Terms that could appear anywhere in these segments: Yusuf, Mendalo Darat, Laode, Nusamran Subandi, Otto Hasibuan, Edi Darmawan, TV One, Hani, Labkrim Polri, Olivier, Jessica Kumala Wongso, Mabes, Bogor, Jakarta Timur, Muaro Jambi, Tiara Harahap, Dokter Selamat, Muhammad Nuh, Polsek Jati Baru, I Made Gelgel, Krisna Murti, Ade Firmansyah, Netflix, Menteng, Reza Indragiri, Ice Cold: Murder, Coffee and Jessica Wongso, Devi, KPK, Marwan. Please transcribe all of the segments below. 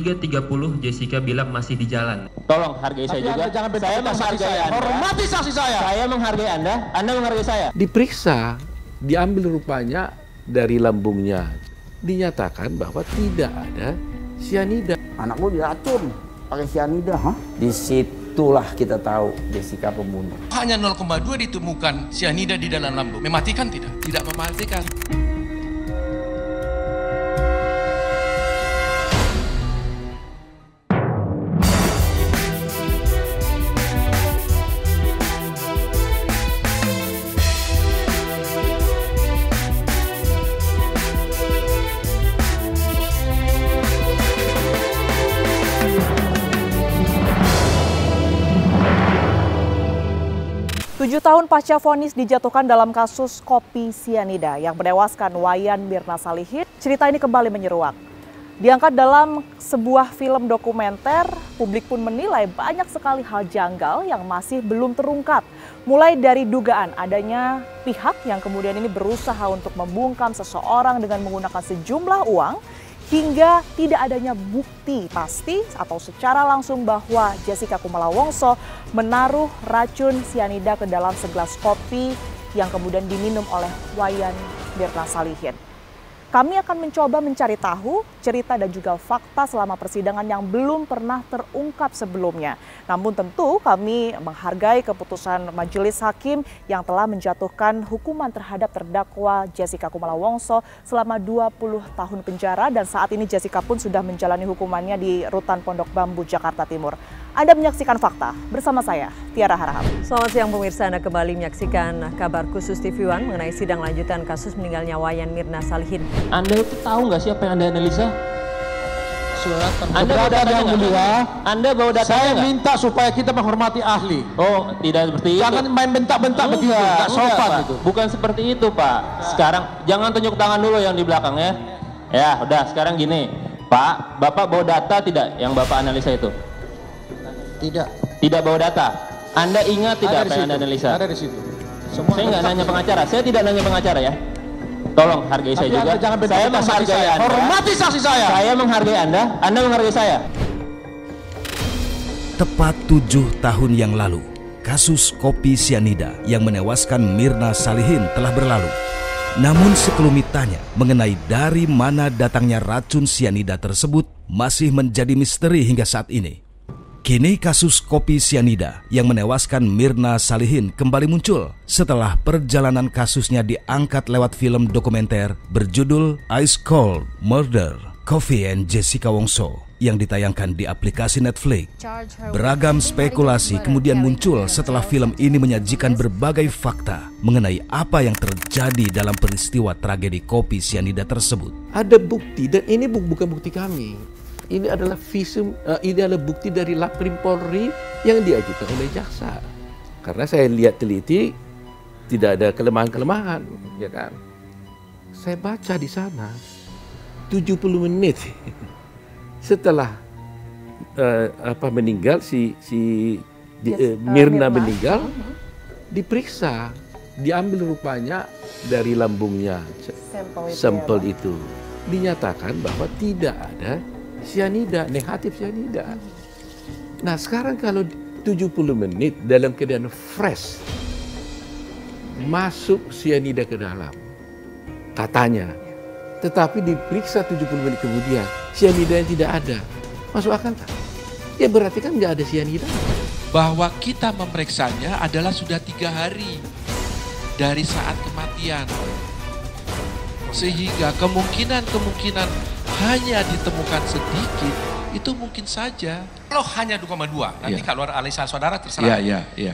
3.30 Jessica bilang masih di jalan. Tolong hargai saya juga. Saya menghargai Anda. Hormati saksi saya. Saya menghargai Anda, Anda menghargai saya. Diperiksa, diambil rupanya dari lambungnya. Dinyatakan bahwa tidak ada sianida. Anakmu diracun pakai sianida, hah? Disitulah kita tahu Jessica pembunuh. Hanya 0,2 ditemukan sianida di dalam lambung. Mematikan tidak? Tidak mematikan. Tahun pasca vonis dijatuhkan dalam kasus kopi sianida yang menewaskan Wayan Mirna Salihin, cerita ini kembali menyeruak. Diangkat dalam sebuah film dokumenter, publik pun menilai banyak sekali hal janggal yang masih belum terungkap. Mulai dari dugaan adanya pihak yang kemudian ini berusaha untuk membungkam seseorang dengan menggunakan sejumlah uang, hingga tidak adanya bukti pasti atau secara langsung bahwa Jessica Kumala Wongso menaruh racun sianida ke dalam segelas kopi yang kemudian diminum oleh Wayan Mirna Salihin. Kami akan mencoba mencari tahu cerita dan juga fakta selama persidangan yang belum pernah terungkap sebelumnya. Namun tentu kami menghargai keputusan majelis hakim yang telah menjatuhkan hukuman terhadap terdakwa Jessica Kumala Wongso selama 20 tahun penjara dan saat ini Jessica pun sudah menjalani hukumannya di Rutan Pondok Bambu, Jakarta Timur. Anda menyaksikan Fakta bersama saya, Tiara Harahap. Selamat siang pemirsa, Anda kembali menyaksikan kabar khusus TV One mengenai sidang lanjutan kasus meninggalnya Wayan Mirna Salihin. Anda itu tahu nggak sih apa yang Anda analisa? Surat terbuka yang mulia. Anda bawa datanya. Saya minta supaya kita menghormati ahli. Oh, tidak seperti itu. Jangan main bentak-bentak begitu, nggak sopan itu. Bukan seperti itu, Pak. Sekarang jangan tunjuk tangan dulu yang di belakang ya. Ya, udah. Sekarang gini, Pak, Bapak bawa data tidak yang Bapak analisa itu? Tidak. Tidak bawa data. Anda ingat tidak apa yang Anda analisa? Ada di situ. Semua saya nggak nanya pengacara. Saya tidak nanya pengacara ya. Tolong hargai saya juga. Saya menghargai Anda. Hormati saksi saya. Saya menghargai Anda. Anda menghargai saya. Tepat 7 tahun yang lalu, kasus kopi sianida yang menewaskan Mirna Salihin telah berlalu. Namun sekelumit tanya mengenai dari mana datangnya racun sianida tersebut masih menjadi misteri hingga saat ini. Kini kasus kopi sianida yang menewaskan Mirna Salihin kembali muncul setelah perjalanan kasusnya diangkat lewat film dokumenter berjudul Ice Cold: Murder, Coffee and Jessica Wongso yang ditayangkan di aplikasi Netflix. Beragam spekulasi kemudian muncul setelah film ini menyajikan berbagai fakta mengenai apa yang terjadi dalam peristiwa tragedi kopi sianida tersebut. Ada bukti dan ini bukan bukti kami. Ini adalah visum, ini adalah bukti dari Labkrim Polri yang diajukan oleh jaksa. Karena saya lihat teliti, tidak ada kelemahan-kelemahan, ya kan? Saya baca di sana 70 menit setelah meninggal Mirna meninggal, diperiksa, diambil rupanya dari lambungnya sampel itu, dinyatakan bahwa tidak ada sianida, negatif sianida. Nah sekarang kalau 70 menit dalam keadaan fresh masuk sianida ke dalam katanya, tetapi diperiksa 70 menit kemudian sianida yang tidak ada, masuk akal tak? Ya berarti kan nggak ada sianida. Bahwa kita memeriksanya adalah sudah 3 hari dari saat kematian, sehingga kemungkinan hanya ditemukan sedikit, itu mungkin saja. Kalau hanya 2,2, nanti kalau analisa saudara terserah.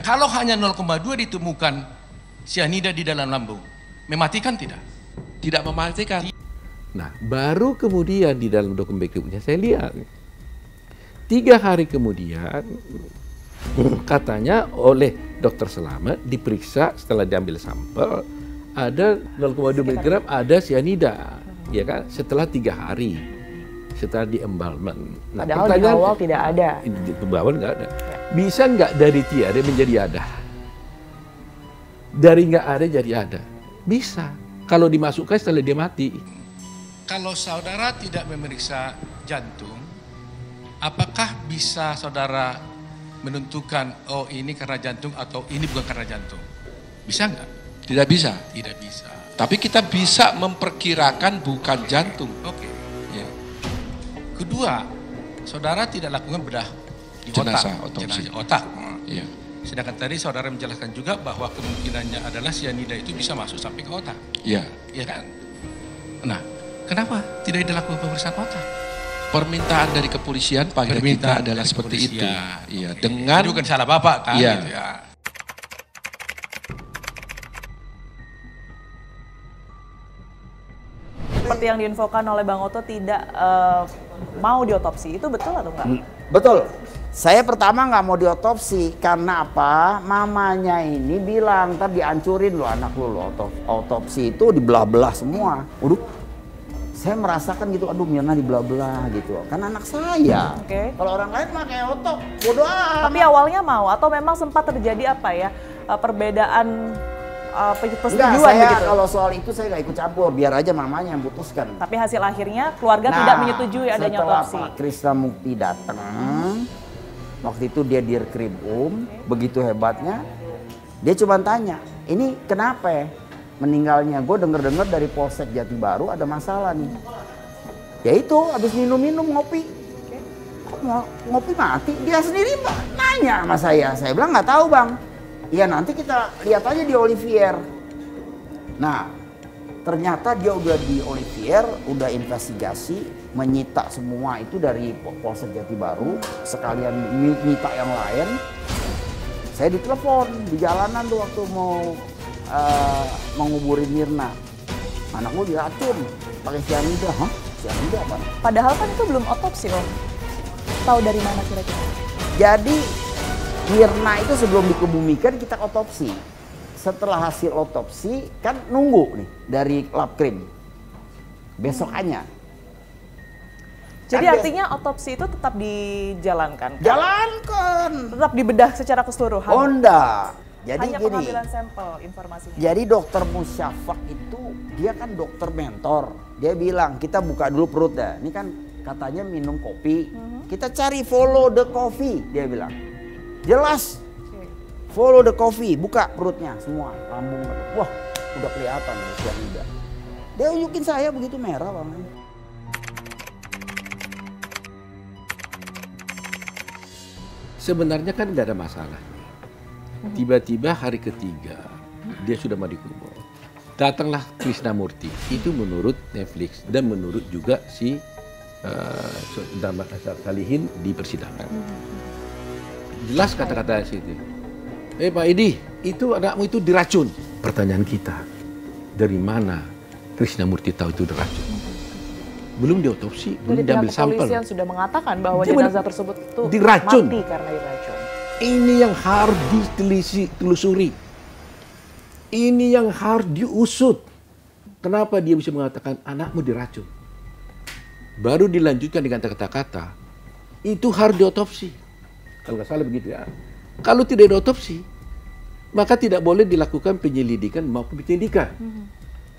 Kalau hanya 0,2 ditemukan sianida di dalam lambung, mematikan tidak? Tidak mematikan. Nah, baru kemudian di dalam dokumen berikutnya saya lihat 3 hari kemudian katanya oleh Dokter Selamat diperiksa setelah diambil sampel ada 0,2 mg ada sianida. Ya kan, setelah 3 hari setelah di embalmen. Nah, padahal di awal tidak ada. Di awal nggak ada. Bisa nggak dari tiada menjadi ada? Dari nggak ada jadi ada. Bisa. Kalau dimasukkan setelah dia mati. Kalau saudara tidak memeriksa jantung, Apakah bisa saudara menentukan, oh ini karena jantung atau ini bukan karena jantung? Bisa nggak? Tidak bisa. Tidak bisa. Tapi kita bisa memperkirakan bukan jantung. Oke. Okay. Ya. Kedua, saudara tidak lakukan bedah di jenazah, otak. Iya. Sedangkan tadi saudara menjelaskan juga bahwa kemungkinannya adalah sianida itu bisa masuk sampai ke otak. Iya. Iya kan? Nah, kenapa tidak dilakukan pemeriksaan otak? Permintaan dari kepolisian pada kita adalah seperti itu. Iya, okay. Dengan itu bukan salah Bapak kan? Iya. Gitu ya. Seperti yang diinfokan oleh Bang Otto tidak mau diotopsi, itu betul atau enggak? Betul. Saya pertama nggak mau diotopsi karena apa? Mamanya ini bilang, ntar dihancurin lo anak lo otopsi itu dibelah-belah semua. Waduh, saya merasakan gitu, aduh Mirna dibelah-belah gitu. Karena anak saya. Okay. Kalau orang lain mah kayak otop, bodoh amat. Tapi awalnya mau atau memang sempat terjadi apa ya perbedaan persetujuan begitu? Kalau soal itu saya nggak ikut campur, biar aja mamanya yang putuskan. Tapi hasil akhirnya keluarga tidak menyetujui adanya otopsi. Setelah Pak Krisna Murti datang. Waktu itu dia dirkrimum, begitu hebatnya, dia cuma tanya, ini kenapa meninggalnya? Gue denger-dengar dari Polsek Jati Baru ada masalah nih. Ya itu, habis minum-minum ngopi. Kok ngopi mati? Dia sendiri nanya sama saya. Saya bilang nggak tahu bang. Ya nanti kita lihat aja di Olivier. Nah, ternyata dia udah di Olivier, udah investigasi, menyita semua itu dari Polsek Jati Baru, sekalian menyita yang lain. Saya ditelepon di jalanan tuh waktu mau menguburin Mirna. Anak gue diracun pakai sianida. Hah? Sianida apa? Padahal kan itu belum otopsi om. Tahu dari mana kira-kira? Jadi Mirna itu sebelum dikebumikan kita otopsi. Setelah hasil otopsi kan nunggu nih dari Labkrim besokannya. Jadi kan artinya otopsi itu tetap dijalankan? Kan? Jalankan! Tetap dibedah secara keseluruhan? Oh enggak. Jadi hanya gini, pengambilan sampel informasinya. Jadi dokter Musyafaq itu dia kan dokter mentor. Dia bilang kita buka dulu perut dah. Ini kan katanya minum kopi. Kita cari follow the coffee dia bilang. Jelas. Follow the coffee, buka perutnya semua, lambung. Wah, udah kelihatan usia muda. Dia unjukin saya begitu merah, Bang. Sebenarnya kan tidak ada masalah. Tiba-tiba hari ketiga, dia sudah mau dikubur. Datanglah Krisna Murti, itu menurut Netflix dan menurut juga si Wayan Mirna Salihin di persidangan. Jelas kata-kata situ. Pak Edi, itu anakmu itu diracun. Pertanyaan kita, dari mana Krisna Murti tahu itu diracun? Belum diotopsi, belum diambil sampel. Kepolisian sudah mengatakan bahwa jenazah tersebut itu diracun. Mati karena diracun. Ini yang harus ditelusuri. Ini yang harus diusut. Kenapa dia bisa mengatakan anakmu diracun? Baru dilanjutkan dengan kata-kata, itu harus diotopsi. Kalau nggak salah begitu ya. Kalau tidak diotopsi, maka tidak boleh dilakukan penyelidikan maupun penyidikan.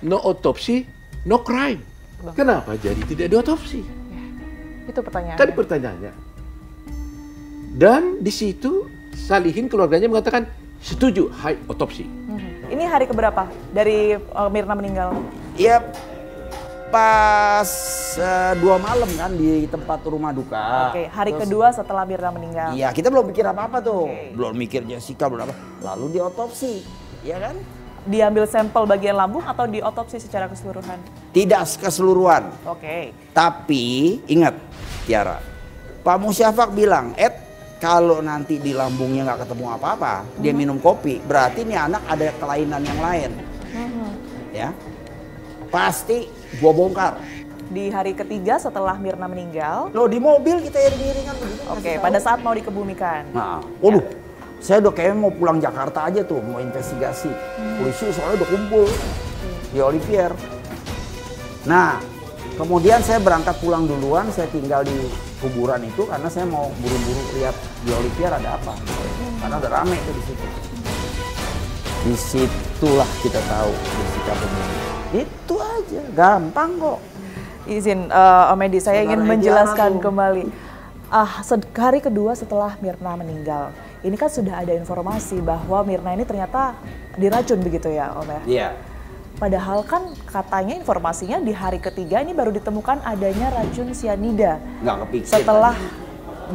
No autopsi, no crime. Bang. Kenapa jadi tidak diotopsi? Ya, itu pertanyaannya. Tadi pertanyaannya. Dan di situ Salihin keluarganya mengatakan setuju, hai otopsi. Ini hari keberapa dari Mirna meninggal? Iya, pas 2 malam kan di tempat rumah duka. Oke, hari terus, kedua setelah Mirna meninggal. Iya, kita belum mikir apa-apa tuh. Okay. Belum mikir Jessica, belum apa. Lalu diotopsi, ya kan? Diambil sampel bagian lambung atau diotopsi secara keseluruhan? Tidak keseluruhan. Oke. Okay. Tapi ingat, Tiara, Pak Musyafaq bilang, kalau nanti di lambungnya nggak ketemu apa-apa, dia minum kopi, berarti nih anak ada kelainan yang lain. Ya, pasti. Gua bongkar. Di hari ketiga setelah Mirna meninggal. Loh di mobil kita iring-iringan. Oke, pada saat mau dikebumikan. Nah, waduh, ya. Saya udah kayaknya mau pulang Jakarta aja tuh, mau investigasi. Polisi soalnya udah kumpul di Olivier. Nah, kemudian saya berangkat pulang duluan, saya tinggal di kuburan itu karena saya mau buru-buru lihat di Olivier ada apa. Karena udah rame tuh di situ. Disitulah kita tahu Jessica Kumala. Itu aja, gampang kok. Izin Om Edi, saya ingin menjelaskan kembali. hari kedua setelah Mirna meninggal. Ini kan sudah ada informasi bahwa Mirna ini ternyata diracun begitu ya, Om ya? Iya. Padahal kan katanya informasinya di hari ketiga ini baru ditemukan adanya racun sianida. Nggak kepikiran. Setelah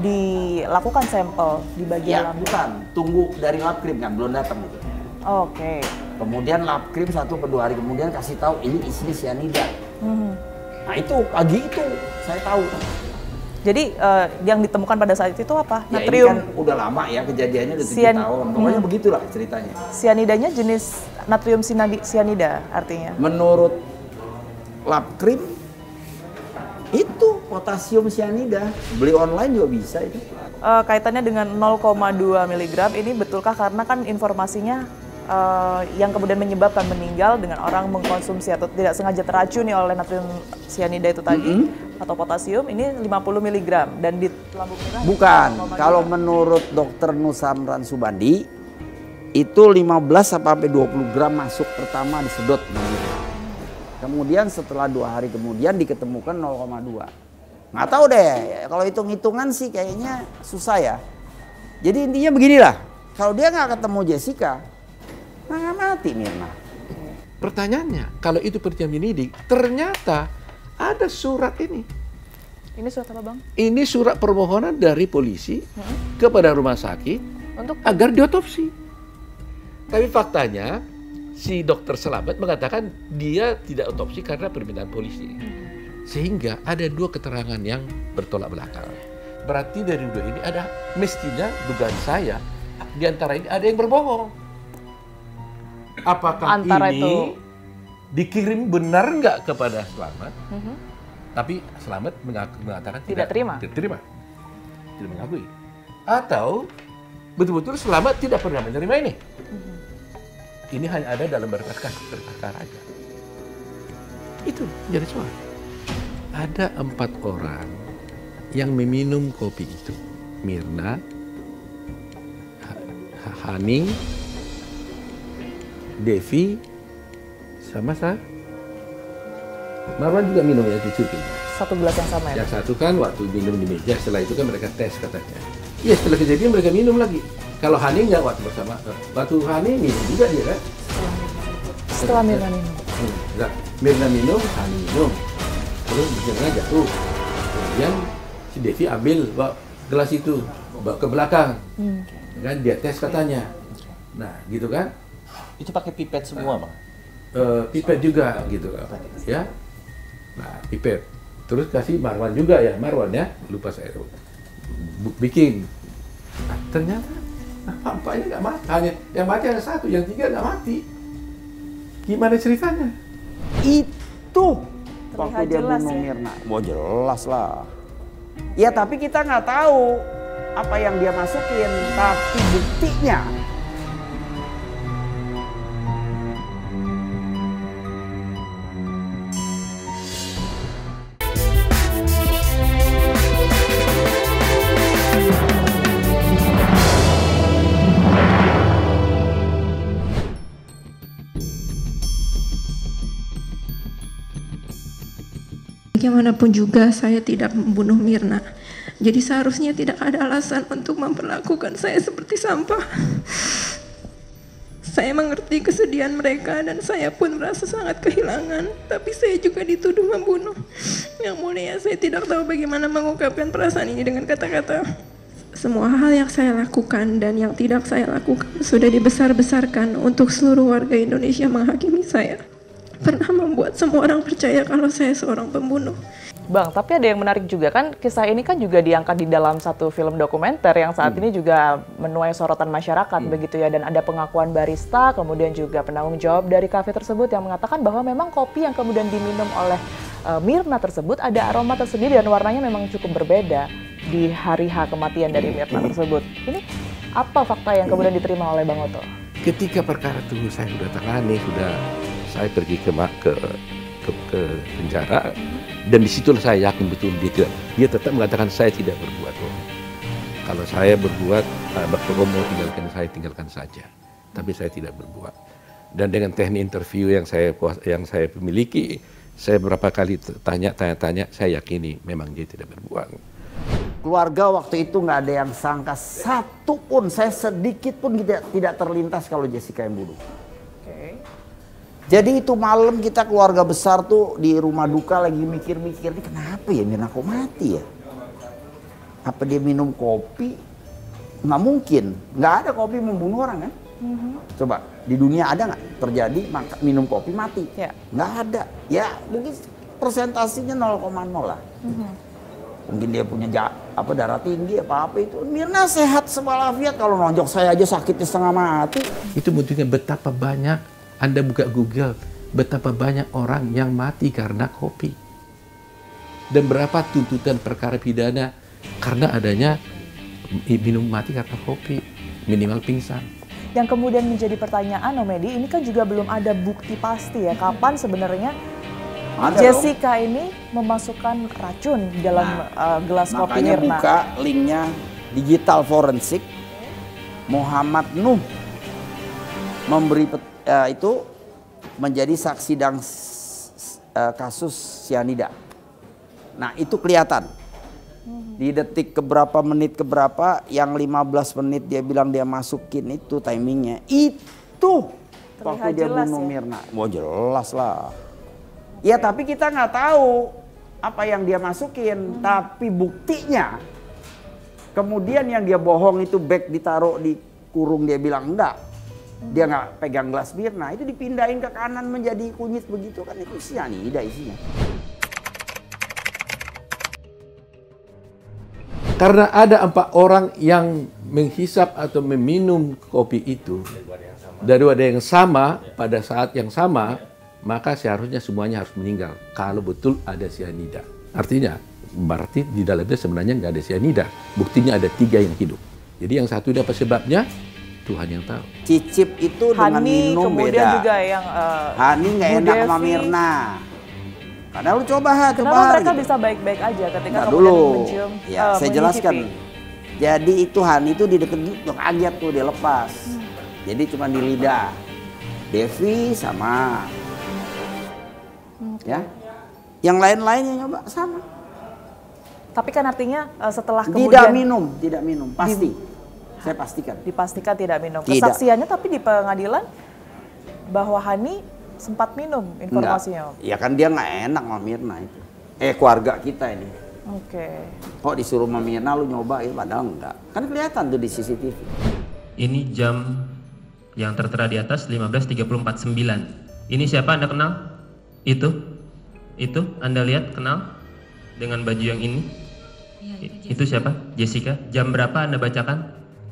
dilakukan sampel di bagian lab. Bukan, tunggu dari Labkrim kan, belum datang gitu. Oke. Kemudian Labkrim 1 atau 2 hari kemudian kasih tahu ini isinya sianida. Nah itu, pagi itu saya tahu. Jadi yang ditemukan pada saat itu apa? Ya, natrium. Ini kan udah lama ya kejadiannya, udah 7 tahun. Pokoknya begitulah ceritanya. Sianidanya jenis natrium sianida artinya? Menurut Labkrim, itu potasium sianida. Beli online juga bisa itu. Kaitannya dengan 0,2 mg ini betulkah? Karena kan informasinya yang kemudian menyebabkan meninggal dengan orang mengkonsumsi atau tidak sengaja teracuni oleh natrium sianida itu tadi. Atau potasium ini 50 mg dan di lambung merah. Bukan, kalau menurut Dokter Nusamran Subandi itu 15 sampai 20 gram masuk pertama disedot. Kemudian setelah 2 hari kemudian diketemukan 0,2. Nggak tahu deh, kalau hitung-hitungan sih kayaknya susah ya. Jadi intinya beginilah, kalau dia nggak ketemu Jessica, nggak mati Mirna. Pertanyaannya, kalau itu perjanjian penyidik, ternyata ada surat ini. Ini surat apa, Bang? Ini surat permohonan dari polisi kepada rumah sakit untuk agar diotopsi. Tapi faktanya si Dokter Selamat mengatakan dia tidak otopsi karena permintaan polisi. Sehingga ada 2 keterangan yang bertolak belakang. Berarti dari 2 ini ada mestinya dugaan saya di antara ini ada yang berbohong. Apakah antara ini itu dikirim benar nggak kepada Selamat, tapi Selamat mengatakan tidak terima, tidak mengakui, atau betul-betul Selamat tidak pernah menerima ini. Ini hanya ada dalam berkas perkara aja. Itu jadi soal. Ada 4 orang yang meminum kopi itu, Mirna, Hani, Devi. Sama saya, Marwan juga minum ya, dicupin. 1 gelas yang sama ya? Yang satu kan waktu minum di meja, setelah itu kan mereka tes katanya. Iya, setelah kejadian mereka minum lagi. Kalau Hani nggak waktu bersama, waktu Hani minum juga dia kan? Setelah Mirna minum? Enggak, Mirna minum, Hani minum. Terus Mirna jatuh. Kemudian si Devi ambil gelas itu, bawa ke belakang. Kan dia tes katanya. Nah, gitu kan? Itu pakai pipet semua, Bang? Pipet juga gitu ya, nah pipet, terus kasih Marwan juga ya, Marwan ya, lupa saya bikin. Nah, ternyata nampaknya nggak mati, hanya yang mati hanya 1, yang 3 nggak mati. Gimana ceritanya? Itu waktu dia bunuh Mirna, wah jelas lah. Ya tapi kita nggak tahu apa yang dia masukin, tapi buktinya. Bagaimanapun juga saya tidak membunuh Mirna. Jadi seharusnya tidak ada alasan untuk memperlakukan saya seperti sampah. Saya mengerti kesedihan mereka dan saya pun merasa sangat kehilangan. Tapi saya juga dituduh membunuh. Yang mulia, saya tidak tahu bagaimana mengungkapkan perasaan ini dengan kata-kata. Semua hal yang saya lakukan dan yang tidak saya lakukan sudah dibesar-besarkan untuk seluruh warga Indonesia menghakimi saya. Pernah membuat semua orang percaya kalau saya seorang pembunuh. Bang, tapi ada yang menarik juga kan, kisah ini kan juga diangkat di dalam satu film dokumenter yang saat ini juga menuai sorotan masyarakat begitu ya. Dan ada pengakuan barista, kemudian juga penanggung jawab dari kafe tersebut yang mengatakan bahwa memang kopi yang kemudian diminum oleh Mirna tersebut ada aroma tersendiri dan warnanya memang cukup berbeda di hari H kematian dari Mirna tersebut. Ini apa fakta yang kemudian diterima oleh Bang Otto? Ketika perkara itu saya sudah tangani, sudah saya pergi ke penjara dan disitulah saya yakin betul dia tetap mengatakan saya tidak berbuat. Kalau saya berbuat, kalau mau tinggalkan saya tinggalkan saja. Tapi saya tidak berbuat. Dan dengan teknik interview yang saya memiliki, saya berapa kali tanya, saya yakini memang dia tidak berbuat. Keluarga waktu itu nggak ada yang sangka satu pun, saya sedikit pun tidak terlintas kalau Jessica yang bunuh. Okay. Jadi itu malam kita keluarga besar tuh di rumah duka lagi mikir-mikir, ini kenapa ya Mirna kok mati ya? Apa dia minum kopi? Nggak mungkin, nggak ada kopi membunuh orang kan? Mm-hmm. Coba di dunia ada nggak terjadi minum kopi mati? Yeah. Nggak ada, ya mungkin persentasinya 0,0 lah. Mm-hmm. Mungkin dia punya darah tinggi apa-apa itu. Mirna sehat semalafiat, kalau nonjok saya aja sakitnya setengah mati. Itu menunjukkan betapa banyak, Anda buka Google, betapa banyak orang yang mati karena kopi. Dan berapa tuntutan perkara pidana karena adanya minum mati karena kopi, minimal pingsan. Yang kemudian menjadi pertanyaan, Om Edi, ini kan juga belum ada bukti pasti ya, kapan sebenarnya Jessica ini memasukkan racun dalam gelas kopi Mirna. Makanya buka linknya digital forensik. Muhammad Nuh memberi itu menjadi saksi sidang kasus sianida. Nah itu kelihatan di detik keberapa menit keberapa yang 15 menit dia bilang dia masukin itu timingnya itu terlihat waktu dia bunuh ya? Mirna. Wah jelas lah. Ya tapi kita nggak tahu apa yang dia masukin, tapi buktinya kemudian yang dia bohong itu bag ditaruh di kurung, dia bilang enggak, dia nggak pegang gelas Mirna, itu dipindahin ke kanan menjadi kunyit begitu kan, itu sianida isinya. Karena ada 4 orang yang menghisap atau meminum kopi itu dari wadah yang sama pada saat yang sama. Maka seharusnya semuanya harus meninggal kalau betul ada sianida. Artinya, berarti di dalamnya sebenarnya nggak ada sianida. Buktinya ada 3 yang hidup. Jadi yang satu ini apa sebabnya? Tuhan yang tahu. Cicip itu dengan minum beda. Juga yang, Hani nggak enak sama Mirna. Karena lu coba, kenapa mereka gitu. Bisa baik-baik aja ketika kemudian mencium? Ya, saya jelaskan. Jadi itu Hani itu di deket gitu, kaget tuh dia lepas. Jadi cuma di lidah. Devi sama. Ya, yang lain-lainnya nyoba sama. Tapi kan artinya setelah kemudian tidak minum, pasti. Saya pastikan. Dipastikan tidak minum. Tidak. Kesaksiannya tapi di pengadilan bahwa Hani sempat minum informasinya. Enggak. Ya kan dia nggak enak sama Mirna itu. Keluarga kita ini. Oke. Kok disuruh sama Mirna lu nyoba ya, padahal enggak. Kan kelihatan tuh di CCTV. Ini jam yang tertera di atas 15.34.9. Ini siapa Anda kenal? Itu Anda lihat kenal dengan baju yang ini ya, itu siapa? Jessica. Jam berapa Anda bacakan?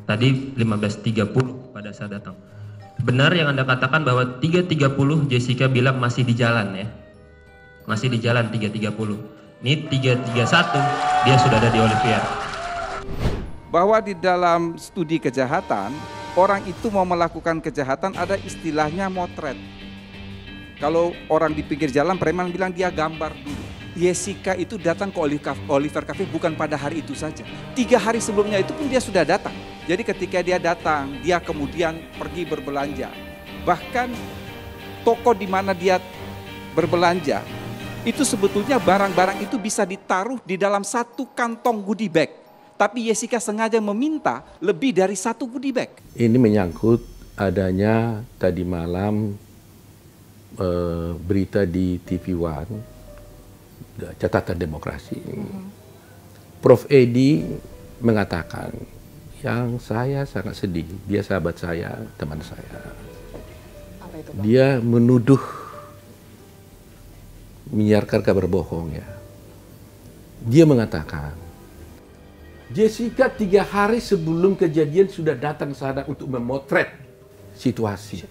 Tadi 15.30 pada saat datang. Benar yang Anda katakan bahwa 3.30 Jessica bilang masih di jalan ya? Masih di jalan 3.30. Ini 3.31 dia sudah ada di Olivier. Bahwa di dalam studi kejahatan orang itu mau melakukan kejahatan ada istilahnya motret. Kalau orang di pinggir jalan, preman bilang dia gambar dulu. Jessica itu datang ke Oliver Cafe bukan pada hari itu saja. 3 hari sebelumnya itu pun dia sudah datang. Jadi ketika dia datang, dia kemudian pergi berbelanja. Bahkan toko di mana dia berbelanja, itu sebetulnya barang-barang itu bisa ditaruh di dalam 1 kantong goodie bag. Tapi Jessica sengaja meminta lebih dari 1 goodie bag. Ini menyangkut adanya tadi malam berita di TV One, Catatan Demokrasi. Prof. Edi mengatakan, yang saya sangat sedih, dia sahabat saya, teman saya. Apa itu, Pak? Dia menuduh, menyiarkan kabar bohong ya. Dia mengatakan, Jessica 3 hari sebelum kejadian sudah datang sana untuk memotret situasi.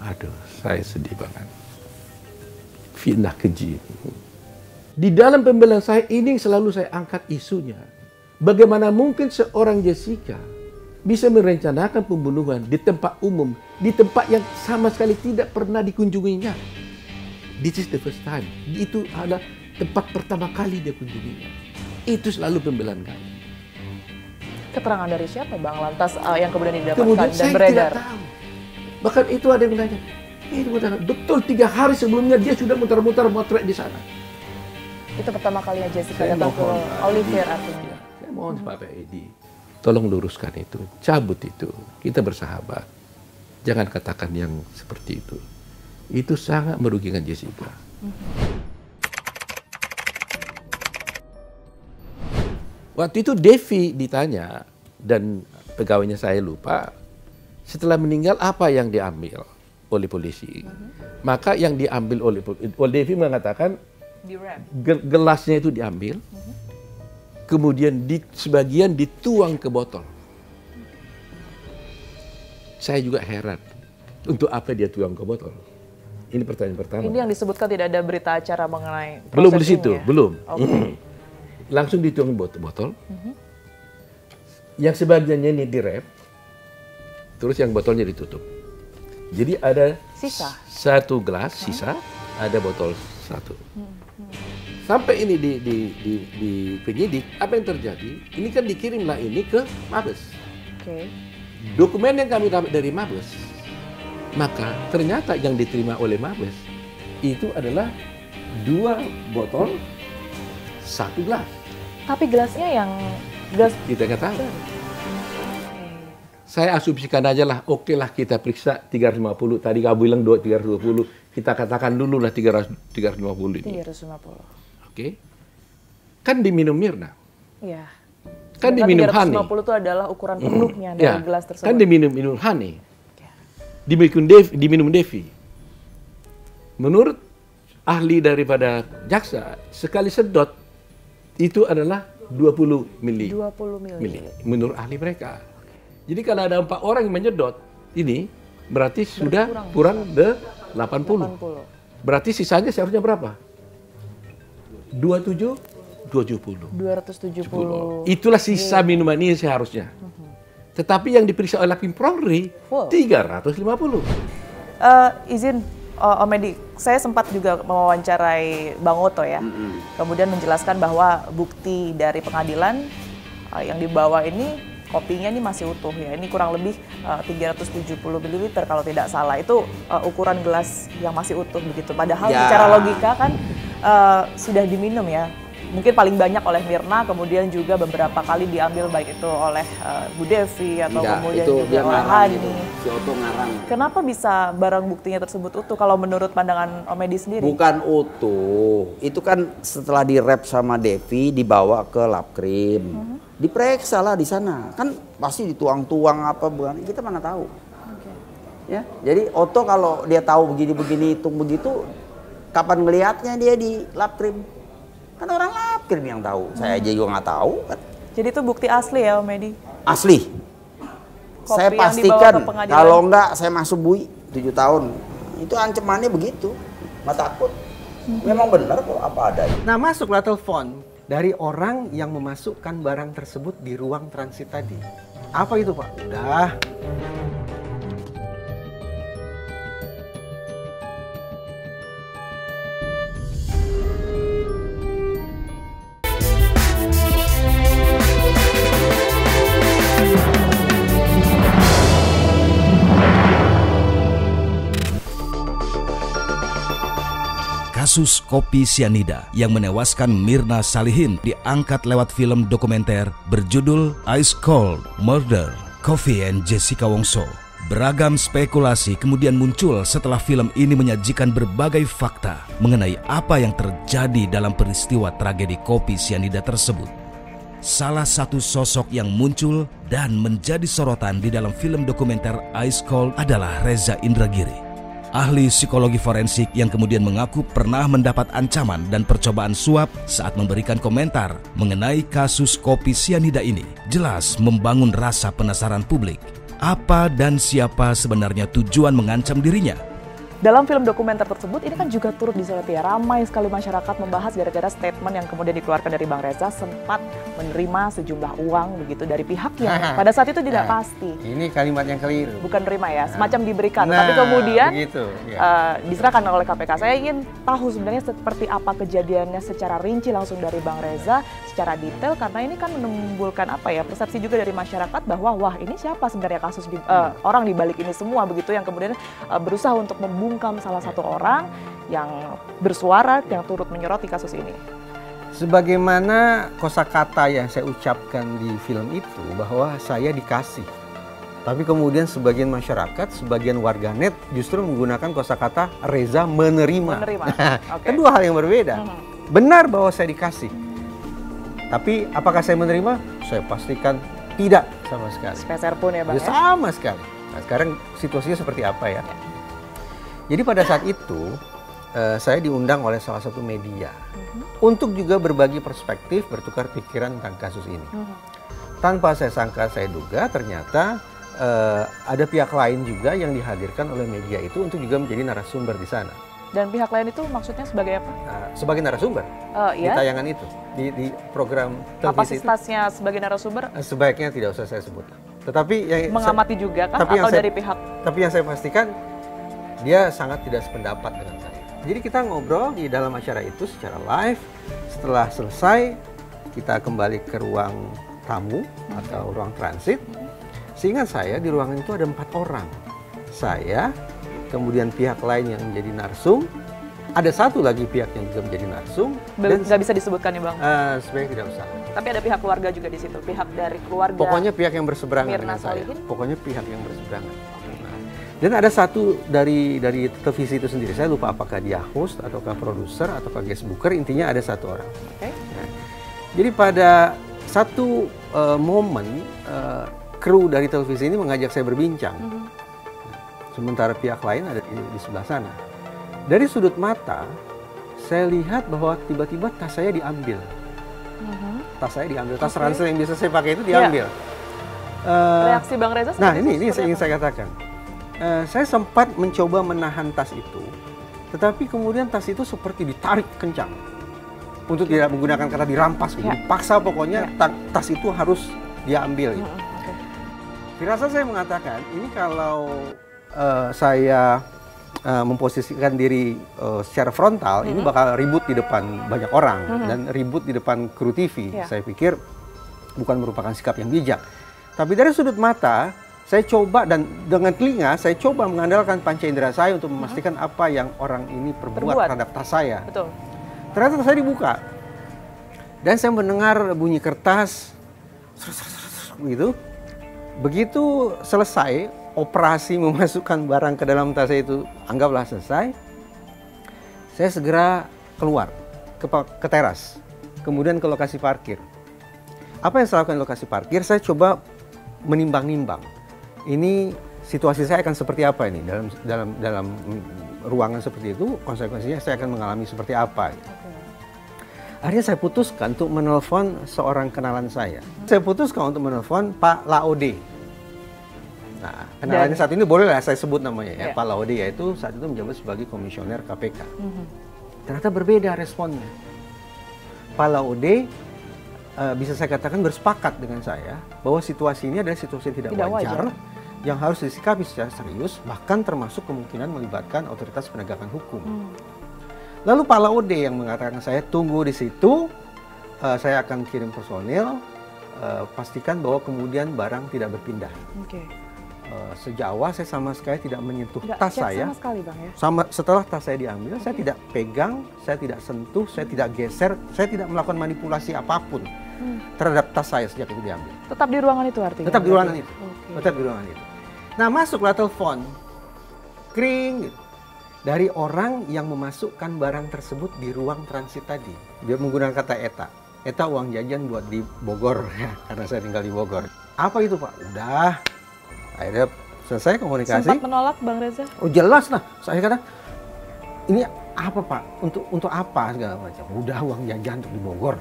Aduh, saya sedih banget. Fitnah keji. Di dalam pembelaan saya ini selalu saya angkat isunya. Bagaimana mungkin seorang Jessica bisa merencanakan pembunuhan di tempat umum, di tempat yang sama sekali tidak pernah dikunjunginya. This is the first time. Itu ada tempat pertama kali dia kunjunginya. Itu selalu pembelaan kami. Keterangan dari siapa, Bang? Lantas yang kemudian didapatkan dan beredar. Tidak tahu. Bahkan itu ada yang nanya, betul 3 hari sebelumnya dia sudah muter-muter motret di sana. Itu pertama kalinya Jessica datang ke Olivier artinya. Ya, saya mohon kepada Edi, tolong luruskan itu, cabut itu. Kita bersahabat. Jangan katakan yang seperti itu. Itu sangat merugikan Jessica. Waktu itu Devi ditanya, dan pegawainya saya lupa, setelah meninggal apa yang diambil oleh polisi? Maka yang diambil oleh Devi mengatakan gelasnya itu diambil, kemudian sebagian dituang ke botol. Saya juga heran, untuk apa dia tuang ke botol? Ini pertanyaan pertama. Ini yang disebutkan tidak ada berita acara mengenai prosesnya. Belum di situ, ya? Belum. Okay. Langsung dituang ke botol. Yang sebagiannya ini direp, terus yang botolnya ditutup. Jadi ada sisa. Satu gelas sisa, ada botol satu. Sampai ini di penyidik, apa yang terjadi? Ini kan dikirimlah ini ke Mabes. Okay. Dokumen yang kami dapat dari Mabes, maka ternyata yang diterima oleh Mabes itu adalah 2 botol, 1 gelas. Tapi gelasnya yang gelas kita nggak tahu. Saya asumsikan aja lah, oke lah kita periksa 350, tadi kamu bilang 320, kita katakan dulu lah 350 ini. 350. Oke. Kan diminum Mirna. Iya. Kan diminum Hani. 350 itu adalah ukuran penuhnya dari gelas tersebut. Kan diminum Hani. Ya. Diminum Devi. Menurut ahli daripada jaksa, sekali sedot itu adalah 20 mili. 20 mili. Menurut ahli mereka. Jadi kalau ada 4 orang yang menyedot, ini berarti sudah kurang 80. Berarti sisanya seharusnya berapa? 270. Itulah sisa minuman ini seharusnya. Tetapi yang diperiksa oleh Labkrim Polri 350. Izin Om Edi, saya sempat juga mewawancarai Bang Otto ya. Kemudian menjelaskan bahwa bukti dari pengadilan yang dibawa ini kopinya ini masih utuh ya, ini kurang lebih 370 ml kalau tidak salah. Itu ukuran gelas yang masih utuh begitu. Padahal secara logika kan sudah diminum ya. Mungkin paling banyak oleh Mirna, kemudian juga beberapa kali diambil baik itu oleh Bu Devi atau kemudian juga oleh Hani. Si Otto ngarang. Kenapa bisa barang buktinya tersebut utuh kalau menurut pandangan Om Edi sendiri? Bukan utuh, itu kan setelah direp sama Devi dibawa ke Labkrim. Diperiksa lah di sana, kan pasti dituang-tuang apa bukan, kita mana tahu. Ya, jadi Otto kalau dia tahu begini-begini, hitung begitu, kapan ngelihatnya dia di Labkrim? Kan orang Labkrim yang tahu, saya aja juga nggak tahu. Kan. Jadi itu bukti asli ya Om Edi? Asli. Kopi saya pastikan, kalau nggak saya masuk bui 7 tahun. Itu ancamannya begitu, nggak takut. Memang benar kok apa adanya. Nah masuklah telepon dari orang yang memasukkan barang tersebut di ruang transit tadi. Apa itu Pak? Udah. Kasus kopi sianida yang menewaskan Mirna Salihin diangkat lewat film dokumenter berjudul Ice Cold: Murder, Coffee and Jessica Wongso. Beragam spekulasi kemudian muncul setelah film ini menyajikan berbagai fakta mengenai apa yang terjadi dalam peristiwa tragedi kopi sianida tersebut. Salah satu sosok yang muncul dan menjadi sorotan di dalam film dokumenter Ice Cold adalah Reza Indragiri. Ahli psikologi forensik yang kemudian mengaku pernah mendapat ancaman dan percobaan suap saat memberikan komentar mengenai kasus kopi sianida ini, jelas membangun rasa penasaran publik. Apa dan siapa sebenarnya tujuan mengancam dirinya? Dalam film dokumenter tersebut, ini kan juga turut disoroti. Ramai sekali masyarakat membahas gara-gara statement yang kemudian dikeluarkan dari Bang Reza sempat menerima sejumlah uang begitu dari pihaknya. Pada saat itu tidak pasti. Ini kalimat yang keliru. Bukan terima ya, semacam diberikan. Tapi kemudian diserahkan oleh KPK. Saya ingin tahu sebenarnya seperti apa kejadiannya secara rinci langsung dari Bang Reza secara detail. Karena ini kan menimbulkan apa ya persepsi juga dari masyarakat bahwa wah ini siapa sebenarnya kasus orang dibalik ini semua begitu yang kemudian berusaha untuk membungkam salah satu orang yang bersuara yang turut menyoroti kasus ini. Sebagaimana kosakata yang saya ucapkan di film itu, bahwa saya dikasih. Tapi kemudian sebagian masyarakat, sebagian warganet justru menggunakan kosakata Reza menerima. Okay. Kedua hal yang berbeda. Benar bahwa saya dikasih. Tapi apakah saya menerima? Saya pastikan tidak sama sekali. Sepeser pun ya Bang. Ya, sama sekali. Nah, sekarang situasinya seperti apa ya? Jadi pada saat itu saya diundang oleh salah satu media untuk juga berbagi perspektif, bertukar pikiran tentang kasus ini. Tanpa saya sangka, saya duga ternyata ada pihak lain juga yang dihadirkan oleh media itu untuk juga menjadi narasumber di sana. Dan pihak lain itu maksudnya sebagai apa? Sebagai narasumber di tayangan itu, di program televisi. Kapasitasnya sebagai narasumber? Sebaiknya tidak usah saya sebut. Tetapi yang mengamati juga kan? Atau dari pihak? Tapi yang saya pastikan dia sangat tidak sependapat dengan saya. Jadi kita ngobrol di dalam acara itu secara live. Setelah selesai, kita kembali ke ruang tamu atau ruang transit. Seingat saya di ruangan itu ada 4 orang. Saya, kemudian pihak lain yang menjadi narsum. Ada satu lagi pihak yang juga menjadi narsum. Nggak bisa disebutkan ya Bang? Sebenarnya tidak usah. Tapi ada pihak keluarga juga di situ, pihak dari keluarga. Pokoknya pihak yang berseberangan dengan saya. Pokoknya pihak yang berseberangan. Nah, dan ada satu dari televisi itu sendiri. Saya lupa apakah dia host, ataukah produser, ataukah guest booker. Intinya ada 1 orang. Nah, jadi pada satu momen, kru dari televisi ini mengajak saya berbincang. Sementara pihak lain ada di sebelah sana. Dari sudut mata, saya lihat bahwa tiba-tiba tas saya diambil. Tas saya diambil, tas ransel yang biasa saya pakai itu diambil. Reaksi Bang Reza? Nah ini saya ingin saya katakan. Saya sempat mencoba menahan tas itu, tetapi kemudian tas itu seperti ditarik kencang. Untuk tidak menggunakan kata dirampas, dipaksa pokoknya tas itu harus diambil. Firasat saya mengatakan, ini kalau saya memposisikan diri secara frontal, ini bakal ribut di depan banyak orang dan ribut di depan kru TV. Saya pikir bukan merupakan sikap yang bijak. Tapi dari sudut mata, saya coba dan dengan telinga, saya coba mengandalkan panca indera saya untuk memastikan apa yang orang ini perbuat terhadap tas saya. Ternyata tas saya dibuka. Dan saya mendengar bunyi kertas, begitu. Begitu selesai operasi memasukkan barang ke dalam tas itu, anggaplah selesai, saya segera keluar ke teras, kemudian ke lokasi parkir. Apa yang saya lakukan di lokasi parkir, saya coba menimbang-nimbang. Ini situasi saya akan seperti apa ini, dalam ruangan seperti itu, konsekuensinya saya akan mengalami seperti apa. Akhirnya saya putuskan untuk menelpon seorang kenalan saya. Saya putuskan untuk menelpon Pak Laode. Nah, kenalannya saat ini bolehlah saya sebut namanya ya. Pak Laode yaitu saat itu menjabat sebagai komisioner KPK. Ternyata berbeda responnya. Pak Laode bisa saya katakan bersepakat dengan saya bahwa situasi ini adalah situasi yang tidak wajar yang harus disikapi secara serius, bahkan termasuk kemungkinan melibatkan otoritas penegakan hukum. Lalu Pak Laode yang mengatakan saya tunggu di situ, saya akan kirim personil, pastikan bahwa kemudian barang tidak berpindah. Sejak awal saya sama sekali tidak menyentuh tas saya. Sama sekali Bang ya? Setelah tas saya diambil, saya tidak pegang, saya tidak sentuh, saya tidak geser, saya tidak melakukan manipulasi apapun terhadap tas saya sejak itu diambil. Tetap di ruangan itu artinya? Tetap di ruangan itu. Tetap di ruangan itu. Nah masuklah telepon, kring gitu. Dari orang yang memasukkan barang tersebut di ruang transit tadi. Dia menggunakan kata ETA. ETA uang jajan buat di Bogor, ya, karena saya tinggal di Bogor. Apa itu Pak? Udah, akhirnya selesai komunikasi. Sempat menolak Bang Reza? Oh jelas lah, saya kata, ini apa Pak? Untuk apa? Segala macam. Udah uang jajan untuk di Bogor,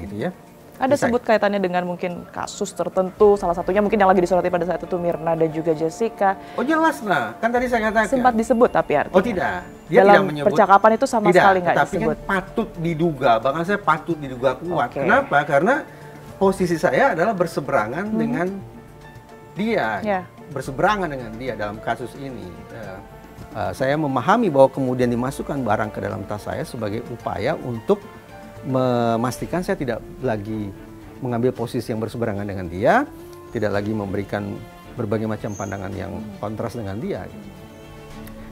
gitu ya. Ada sebut kaitannya dengan mungkin kasus tertentu, salah satunya mungkin yang lagi disoroti pada saat itu Mirna dan juga Jessica. Oh jelas lah, kan tadi saya katakan. Sempat disebut tapi artinya. Oh tidak, dia dalam tidak menyebut. Percakapan itu sama sekali nggak disebut. Tapi kan patut diduga, bahkan saya patut diduga kuat. Kenapa? Karena posisi saya adalah berseberangan dengan dia, berseberangan dengan dia dalam kasus ini. Saya memahami bahwa kemudian dimasukkan barang ke dalam tas saya sebagai upaya untuk memastikan saya tidak lagi mengambil posisi yang berseberangan dengan dia, tidak lagi memberikan berbagai macam pandangan yang kontras dengan dia.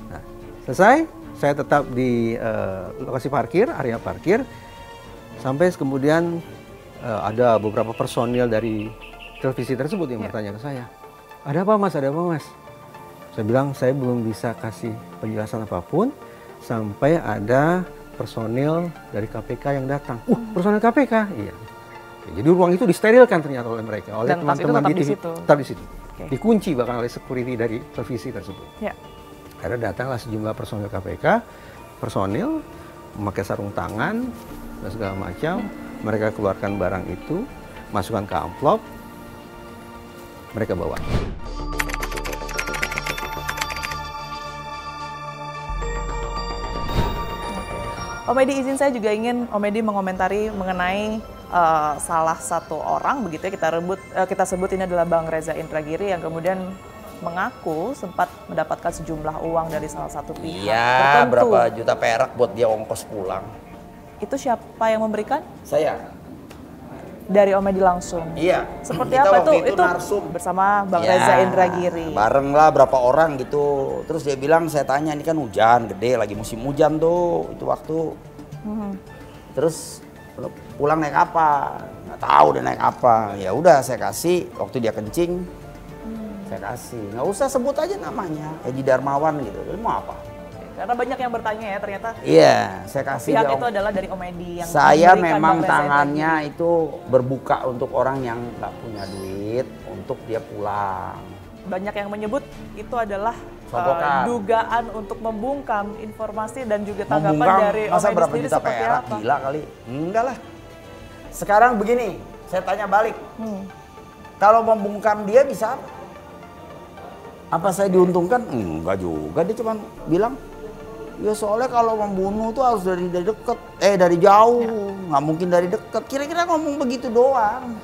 Nah, selesai, saya tetap di lokasi parkir, area parkir. Sampai kemudian ada beberapa personil dari televisi tersebut yang bertanya ke saya, "Ada apa mas, ada apa mas?" Saya bilang, saya belum bisa kasih penjelasan apapun sampai ada personil dari KPK yang datang. Personil KPK? Iya. Jadi ruang itu disterilkan ternyata oleh mereka, oleh teman-teman di TV, tetap di situ. Okay. Dikunci bahkan oleh security dari televisi tersebut. Yeah. Karena datanglah sejumlah personil KPK, personil memakai sarung tangan dan segala macam. Mereka keluarkan barang itu, masukkan ke amplop, mereka bawa. Om Edi, izin saya juga ingin Om Edi mengomentari mengenai salah satu orang begitu ya, kita sebut ini adalah Bang Reza Indragiri yang kemudian mengaku sempat mendapatkan sejumlah uang dari salah satu pihak. Iya, berapa juta perak buat dia ongkos pulang. Itu siapa yang memberikan? Saya. Dari Om Edi langsung? Iya. Seperti kita apa waktu itu narsum bersama Bang Reza Indragiri. Bareng lah berapa orang gitu. Terus dia bilang, saya tanya, ini kan hujan gede, lagi musim hujan tuh itu waktu. Terus pulang naik apa? Nggak tahu dia naik apa. Ya udah saya kasih waktu dia kencing. Saya kasih. Nggak usah sebut aja namanya. Edi Darmawan gitu. Dia mau apa? Karena banyak yang bertanya ya ternyata. Iya, saya kasih. Pihak itu adalah dari Om Edi yang saya memang tangannya itu berbuka untuk orang yang nggak punya duit untuk dia pulang. Banyak yang menyebut itu adalah dugaan untuk membungkam informasi dan juga tanggapan dari Om Edi sendiri seperti apa? Gila kali. Enggak lah. Sekarang begini, saya tanya balik. Kalau membungkam dia bisa apa saya diuntungkan? Enggak juga, dia cuma bilang, ya soalnya kalau membunuh tuh harus dari dekat, dari jauh, nggak mungkin dari dekat. Kira-kira ngomong begitu doang.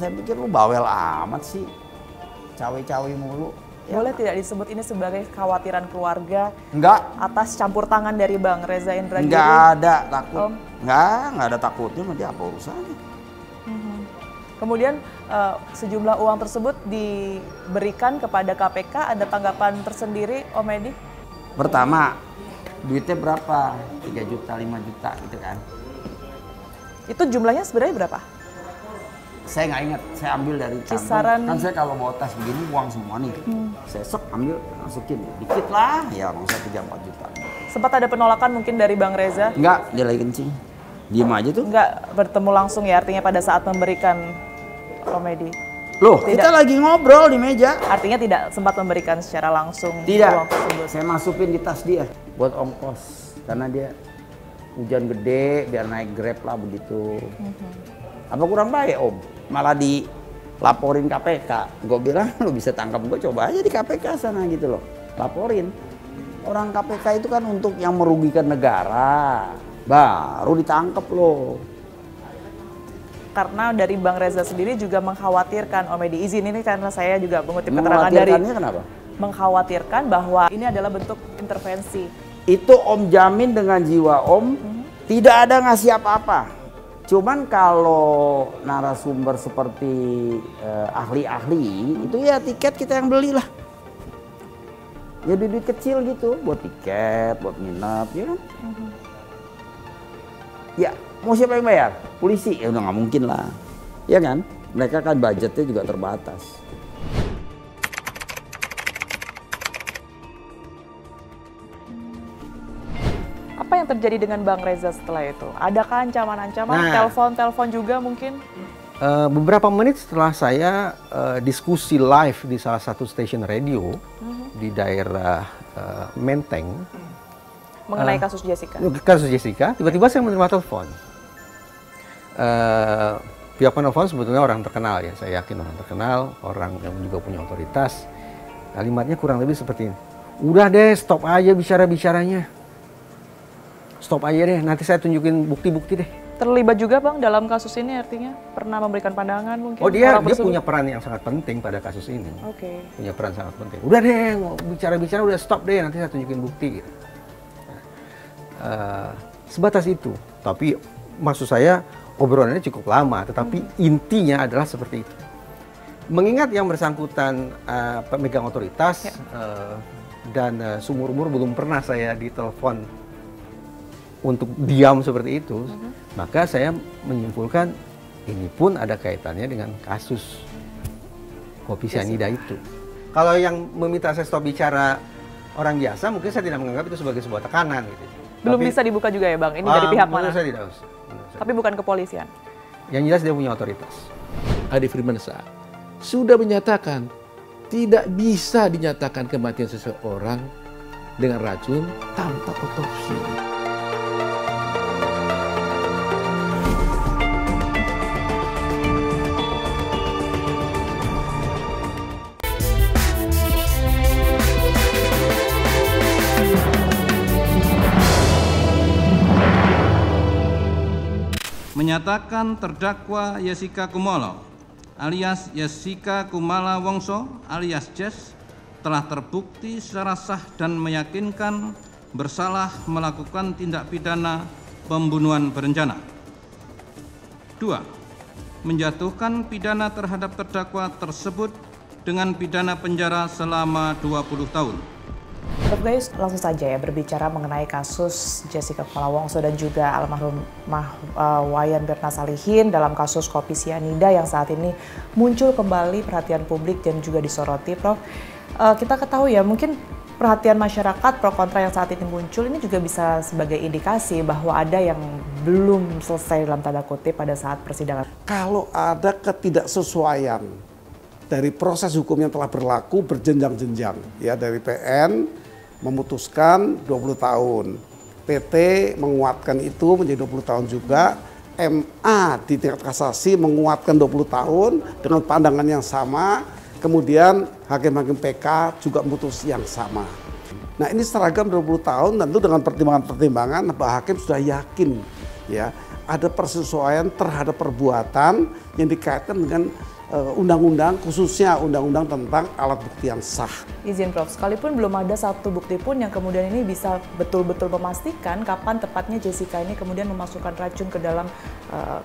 Saya pikir lu bawel amat sih, cawe-cawe mulu. Boleh tidak disebut ini sebagai khawatiran keluarga? Enggak. Atas campur tangan dari Bang Reza Indragiri? Enggak ada takut. Enggak ada takutnya, mau dia apa urusannya. Kemudian sejumlah uang tersebut diberikan kepada KPK, ada tanggapan tersendiri Om Edi? Pertama, duitnya berapa? 3 juta, 5 juta gitu kan. Itu jumlahnya sebenarnya berapa? Saya nggak ingat, saya ambil dari kantong. Kan saya kalau bawa tas begini uang semua nih. Saya sok ambil, masukin dikit lah, ya maksudnya 3-4 juta. Sempat ada penolakan mungkin dari Bang Reza? Enggak, dia lagi kencing. Diam aja tuh. Enggak bertemu langsung ya, artinya pada saat memberikan komedi. Loh, tidak. Kita lagi ngobrol di meja. Artinya tidak sempat memberikan secara langsung. Tidak. Saya masukin di tas dia buat ongkos karena dia hujan gede biar naik Grab lah begitu. Apa kurang baik Om? Malah dilaporin KPK. Gue bilang lu bisa tangkap gue, coba aja di KPK sana gitu loh. Laporin. Orang KPK itu kan untuk yang merugikan negara. Baru ditangkap loh. Karena dari Bang Reza sendiri juga mengkhawatirkan Om Edi, izin ini karena saya juga mengutip keterangan dari kenapa? Mengkhawatirkan bahwa ini adalah bentuk intervensi. Itu Om jamin dengan jiwa Om tidak ada ngasih apa-apa. Cuman kalau narasumber seperti ahli-ahli itu ya tiket kita yang belilah. Ya duit kecil gitu buat tiket, buat nginep ya kan. Ya, mau siapa yang bayar? Polisi? Ya udah nggak mungkin lah. Ya kan? Mereka kan budgetnya juga terbatas. Apa yang terjadi dengan Bang Reza setelah itu? Adakah ancaman-ancaman, telepon-telepon juga mungkin? Beberapa menit setelah saya diskusi live di salah satu stasiun radio di daerah Menteng, mengenai kasus Jessica. Kasus Jessica, tiba-tiba saya menerima telepon. Pihak penelpon sebetulnya orang terkenal ya, saya yakin orang terkenal, orang yang juga punya otoritas. Kalimatnya kurang lebih seperti ini, udah deh stop aja bicara-bicaranya. Stop aja deh, nanti saya tunjukin bukti-bukti deh. Terlibat juga Bang dalam kasus ini artinya? Pernah memberikan pandangan mungkin? Oh dia punya peran yang sangat penting pada kasus ini. Oke. Punya peran sangat penting. Udah deh, bicara-bicara udah stop deh, nanti saya tunjukin bukti gitu. Sebatas itu, tapi maksud saya obrolannya cukup lama, tetapi intinya adalah seperti itu. Mengingat yang bersangkutan pemegang otoritas dan seumur-umur belum pernah saya ditelepon untuk diam seperti itu, maka saya menyimpulkan ini pun ada kaitannya dengan kasus kopi sianida itu. Kalau yang meminta saya stop bicara orang biasa, mungkin saya tidak menganggap itu sebagai sebuah tekanan gitu. Belum tapi, bisa dibuka juga ya Bang, ini dari pihak mana? Saya tidak usah. Tapi bukan kepolisian? Yang jelas dia punya otoritas. Ade Firmansyah sudah menyatakan tidak bisa dinyatakan kematian seseorang dengan racun tanpa otopsi. Menyatakan terdakwa Jessica Kumala alias Jessica Kumala Wongso alias Jess telah terbukti secara sah dan meyakinkan bersalah melakukan tindak pidana pembunuhan berencana. 2. Menjatuhkan pidana terhadap terdakwa tersebut dengan pidana penjara selama 20 tahun. Sob guys, langsung saja ya berbicara mengenai kasus Jessica Kumala Wongso dan juga almarhumah Wayan Mirna Salihin dalam kasus kopi sianida yang saat ini muncul kembali perhatian publik dan juga disoroti, Prof. Kita ketahui ya mungkin perhatian masyarakat pro kontra yang saat ini muncul ini juga bisa sebagai indikasi bahwa ada yang belum selesai dalam tanda kutip pada saat persidangan. Kalau ada ketidaksesuaian dari proses hukum yang telah berlaku berjenjang-jenjang ya, dari PN memutuskan 20 tahun. PT menguatkan itu menjadi 20 tahun juga. MA di tingkat kasasi menguatkan 20 tahun dengan pandangan yang sama. Kemudian hakim-hakim PK juga memutus yang sama. Nah, ini seragam 20 tahun tentu dengan pertimbangan-pertimbangan Pak Hakim sudah yakin ya, ada persesuaian terhadap perbuatan yang dikaitkan dengan undang-undang, khususnya undang-undang tentang alat bukti yang sah. Izin Prof, sekalipun belum ada satu bukti pun yang kemudian ini bisa betul-betul memastikan kapan tepatnya Jessica ini kemudian memasukkan racun ke dalam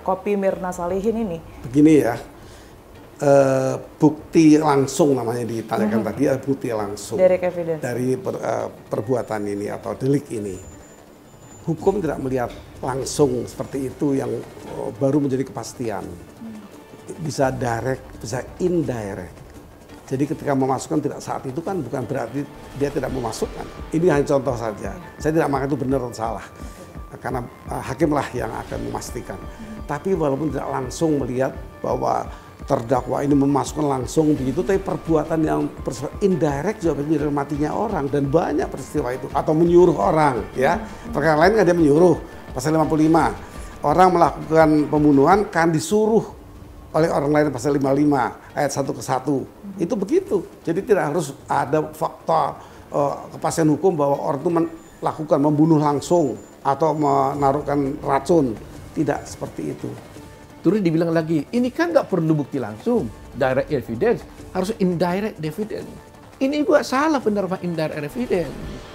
kopi Mirna Salihin ini. Begini ya, bukti langsung namanya ditanyakan tadi, bukti langsung direct evidence dari perbuatan ini atau delik ini. Hukum tidak melihat langsung seperti itu yang baru menjadi kepastian. Bisa direct, bisa indirect. Jadi ketika memasukkan tidak saat itu kan bukan berarti dia tidak memasukkan. Ini hanya contoh saja. Saya tidak mengatakan itu benar atau salah. Karena hakimlah yang akan memastikan. Tapi walaupun tidak langsung melihat bahwa terdakwa ini memasukkan langsung begitu, tapi perbuatan yang bersifat indirect juga menyuruh matinya orang. Dan banyak peristiwa itu. Atau menyuruh orang. Ya. Perkara lain kan dia menyuruh. Pasal 55. Orang melakukan pembunuhan kan disuruh oleh orang lain pasal 55 ayat 1-1 itu begitu. Jadi tidak harus ada faktor kepastian hukum bahwa orang itu melakukan membunuh langsung atau menaruhkan racun, tidak seperti itu. Terus dibilang lagi, ini kan nggak perlu bukti langsung, direct evidence, harus indirect evidence. Ini juga salah penerapan indirect evidence.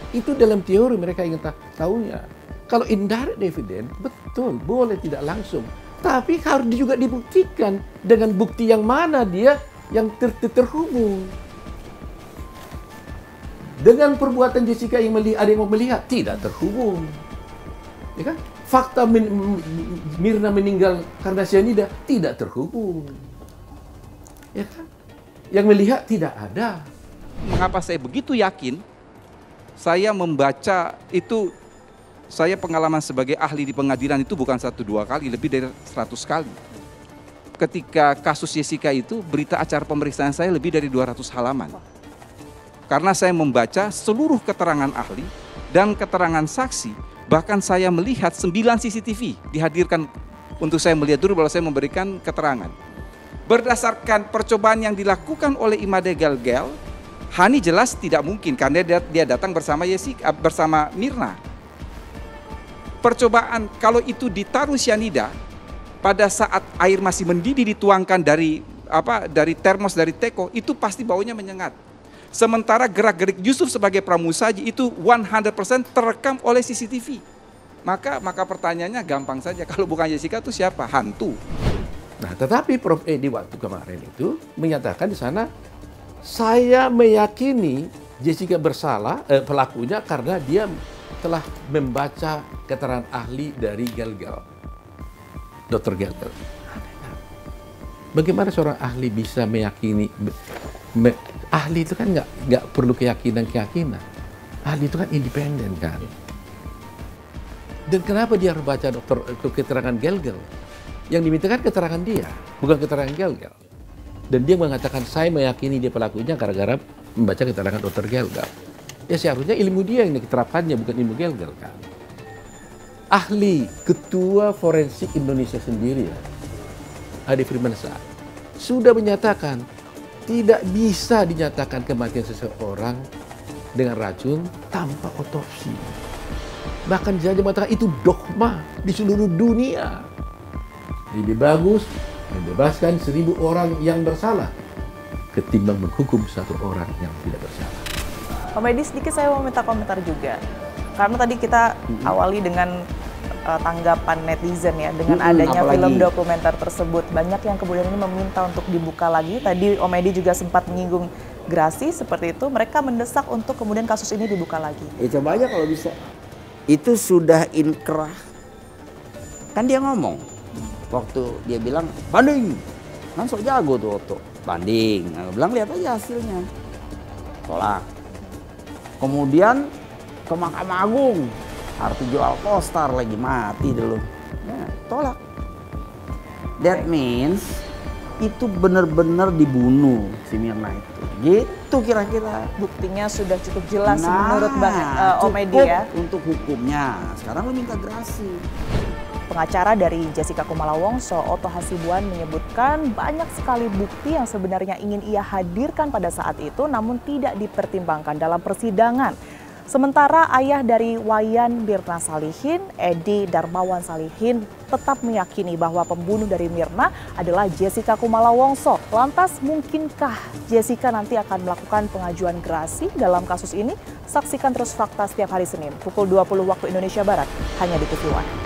Itu dalam teori mereka ingin tahunya. Kalau indirect evidence betul boleh tidak langsung. Tapi harus juga dibuktikan dengan bukti yang mana dia yang terhubung. Dengan perbuatan Jessica yang ada yang melihat, tidak terhubung. Ya kan? Fakta Mirna meninggal karena sianida tidak terhubung. Ya kan? Yang melihat tidak ada. Mengapa saya begitu yakin? Saya membaca itu. Saya pengalaman sebagai ahli di pengadilan itu bukan 1-2 kali, lebih dari 100 kali. Ketika kasus Jessica itu, berita acara pemeriksaan saya lebih dari 200 halaman. Karena saya membaca seluruh keterangan ahli dan keterangan saksi, bahkan saya melihat 9 CCTV dihadirkan untuk saya melihat dulu bahwa saya memberikan keterangan. Berdasarkan percobaan yang dilakukan oleh I Made Gelgel, Hani jelas tidak mungkin karena dia datang bersama Jessica, bersama Mirna. Percobaan kalau itu ditaruh sianida pada saat air masih mendidih dituangkan dari termos dari teko itu pasti baunya menyengat. Sementara gerak-gerik Yusuf sebagai pramusaji itu 100% terekam oleh CCTV. Maka pertanyaannya gampang saja, kalau bukan Jessica itu siapa? Hantu. Nah, tetapi Prof Edi waktu kemarin itu menyatakan di sana, saya meyakini Jessica bersalah pelakunya karena dia telah membaca keterangan ahli dari Gelgel, Dokter Gelgel. Bagaimana seorang ahli bisa meyakini? Ahli itu kan nggak perlu keyakinan. Ahli itu kan independen kan. Dan kenapa dia harus baca dokter keterangan Gelgel? Yang dimintakan keterangan dia, bukan keterangan Gelgel. Dan dia mengatakan saya meyakini dia pelakunya gara-gara membaca keterangan Dokter Gelgel. Ya seharusnya ilmu dia yang diterapkannya, bukan ilmu Gelgel kan. Ahli ketua forensik Indonesia sendiri ya, Ade Firmansyah, sudah menyatakan tidak bisa dinyatakan kematian seseorang dengan racun tanpa otopsi. Bahkan saja mengatakan itu dogma di seluruh dunia. Lebih bagus membebaskan 1000 orang yang bersalah ketimbang menghukum satu orang yang tidak bersalah. Pak Medi, sedikit saya mau minta komentar juga. Karena tadi kita awali dengan tanggapan netizen ya, dengan adanya film dokumenter tersebut. Banyak yang kemudian ini meminta untuk dibuka lagi. Tadi Om Edi juga sempat menyinggung gerasi seperti itu. Mereka mendesak untuk kemudian kasus ini dibuka lagi. Ya coba aja kalau bisa. Itu sudah inkrah. Kan dia ngomong. Waktu dia bilang, banding. Kan sok jago tuh Otto. Banding. Nah, bilang lihat aja hasilnya. Tolak. Kemudian ke Mahkamah Agung. Artijo Alkostar lagi mati dulu. Nah, tolak. That means itu benar-benar dibunuh si Mirna itu. Gitu kira-kira. Buktinya sudah cukup jelas menurut Bang Om Edi ya. Untuk hukumnya. Sekarang lu minta gerasi. Pengacara dari Jessica Kumala Wongso, Otto Hasibuan menyebutkan banyak sekali bukti yang sebenarnya ingin ia hadirkan pada saat itu namun tidak dipertimbangkan dalam persidangan. Sementara ayah dari Wayan Mirna Salihin, Edi Darmawan Salihin, tetap meyakini bahwa pembunuh dari Mirna adalah Jessica Kumala Wongso. Lantas mungkinkah Jessica nanti akan melakukan pengajuan gerasi dalam kasus ini? Saksikan terus Fakta setiap hari Senin pukul 20 waktu Indonesia Barat hanya di TV One.